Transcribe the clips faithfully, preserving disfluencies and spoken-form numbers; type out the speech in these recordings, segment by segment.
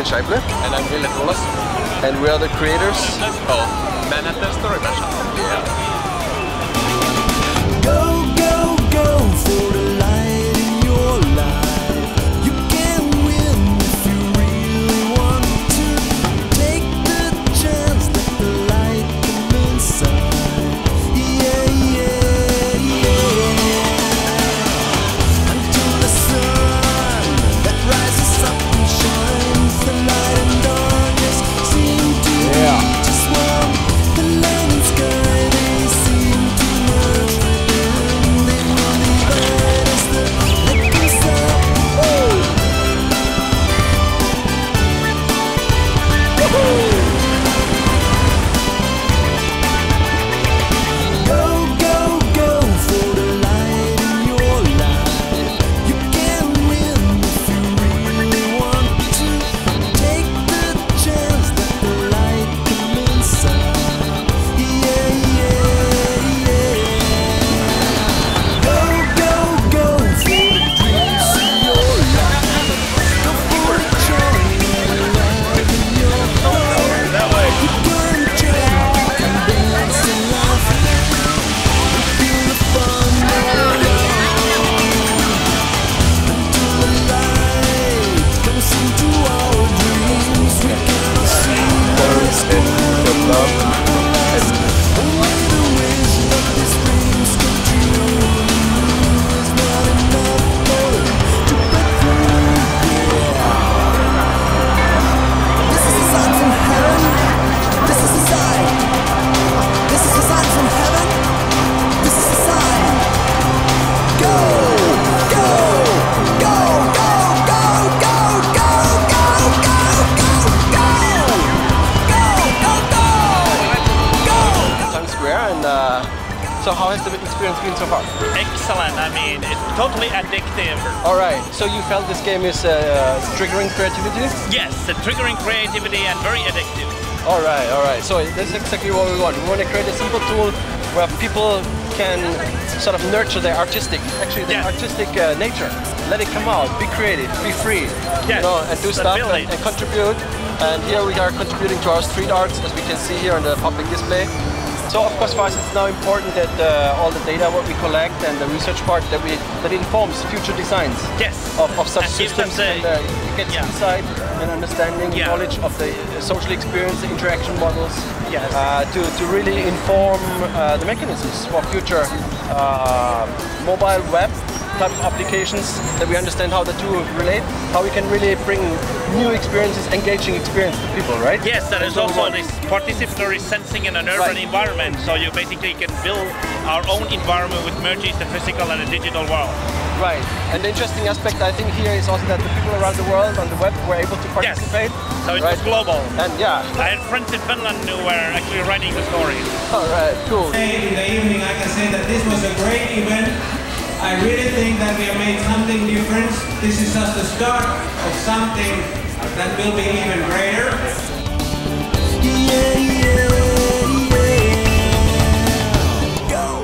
Morgan Scheible. And I'm Hillet Wolos. And we are the creators of Manhattan Story Mashup. Yeah. So how has the experience been so far? Excellent, I mean, it's totally addictive. Alright, so you felt this game is uh, triggering creativity? Yes, it's triggering creativity and very addictive. Alright, alright, so that's exactly what we want. We want to create a simple tool where people can sort of nurture their artistic, actually their yes. artistic uh, nature. Let it come out, be creative, be free, yes. you know, and do stuff and, and contribute. And here we are contributing to our street arts, as we can see here on the public display. So of course for us it's now important that uh, all the data what we collect and the research part that we that informs future designs yes. of, of such systems a, and uh, it gets yeah. insight and understanding yeah. knowledge of the social experience, the interaction models yes. uh, to, to really inform uh, the mechanisms for future uh, mobile web type of applications, that we understand how the two relate, how we can really bring new experiences, engaging experience to people, right? Yes, there is also this participatory sensing in an urban right. environment, so you basically can build our own environment which merges the physical and the digital world. Right, and the interesting aspect I think here is also that the people around the world on the web were able to participate. Yes. So it's right. global. And yeah. I had friends in Finland who were actually writing the stories. Alright, cool. In the evening I can say that this was a great event. I really think that we have made something different. This is just the start of something that will be even greater.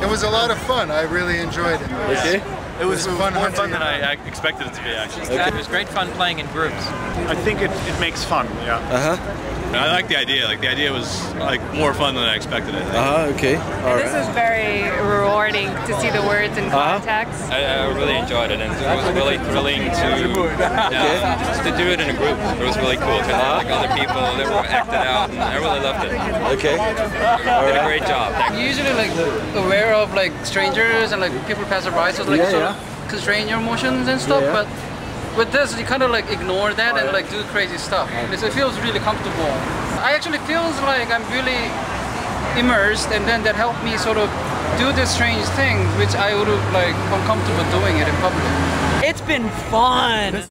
It was a lot of fun. I really enjoyed it. Okay. It was, it was fun more fun than I expected it to be, actually. Okay. It was great fun playing in groups. I think it, it makes fun, yeah. Uh-huh. I like the idea. Like the idea was like more fun than I expected, I think. Uh-huh, okay. All right. This was very rewarding to see the words in context. Uh-huh. I, I really enjoyed it, and it was really thrilling to, yeah, just to do it in a group. It was really cool. To uh-huh. like other people that were acted out, and I really loved it. Okay. All did right. a great job. You're usually like aware of like strangers and like people passerby, so like yeah, so yeah. constrain your emotions and stuff, yeah. but with this you kind of like ignore that oh, and yeah. like do crazy stuff. So it feels really comfortable. I actually feels like I'm really immersed, and then that helped me sort of do this strange thing which I would have like uncomfortable doing it in public. It's been fun.